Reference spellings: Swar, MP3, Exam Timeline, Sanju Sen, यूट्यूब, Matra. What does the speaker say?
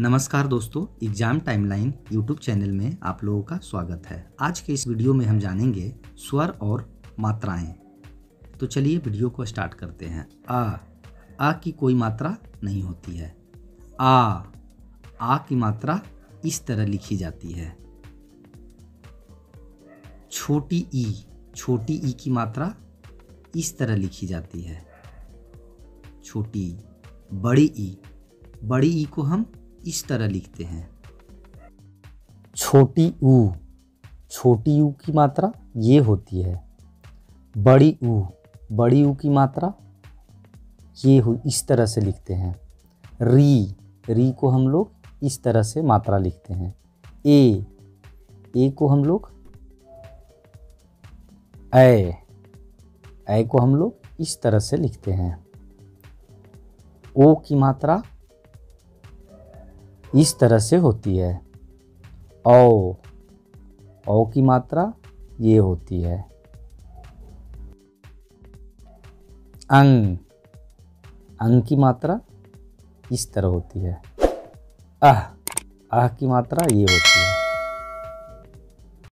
नमस्कार दोस्तों, exam timeline यूट्यूब channel में आप लोगों का स्वागत है। आज के इस वीडियो में हम जानेंगे स्वर और मात्राएं। तो चलिए वीडियो को स्टार्ट करते हैं। आ की कोई मात्रा नहीं होती है। आ की मात्रा इस तरह लिखी जाती है। छोटी ई की मात्रा इस तरह लिखी जाती है। छोटी ई। बड़ी ई को हम इस तरह लिखते हैं। छोटी ऊ की मात्रा ये होती है। बड़ी ऊ की मात्रा ये इस तरह से लिखते हैं। री को हम लोग इस तरह से मात्रा लिखते हैं। ए को हम लोग ऐ को हम लोग इस तरह से लिखते हैं। ओ की मात्रा इस तरह से होती है। औ की मात्रा ये होती है। अंग की मात्रा इस तरह होती है। आह की मात्रा ये होती है।